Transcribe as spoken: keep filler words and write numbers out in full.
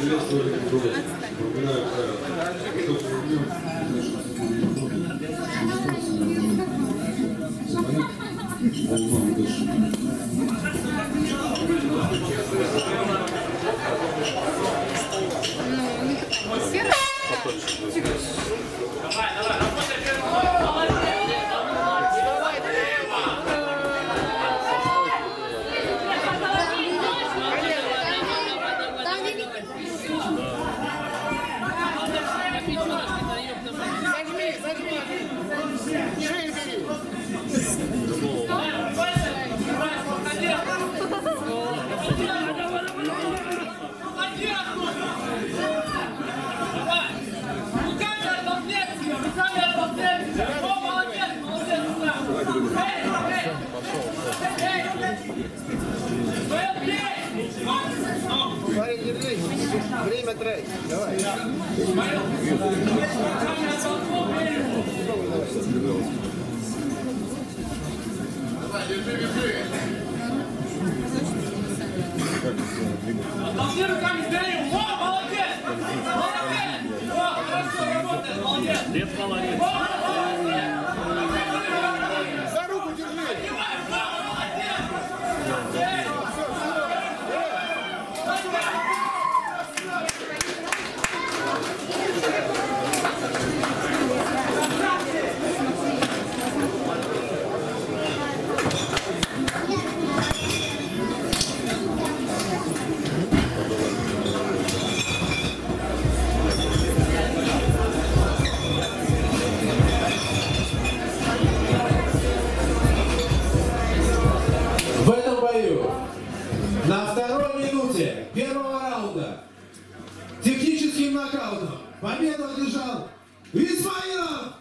приветствовали друг друга. Благодарю правила. Время тратить. Давай. Держи, держи. Должны руками сгорел. Во, молодец! Молодец! Во, хорошо работает. Молодец. Лев молодец. За руку держи. Во, молодец! Победу одержал Исмаилов!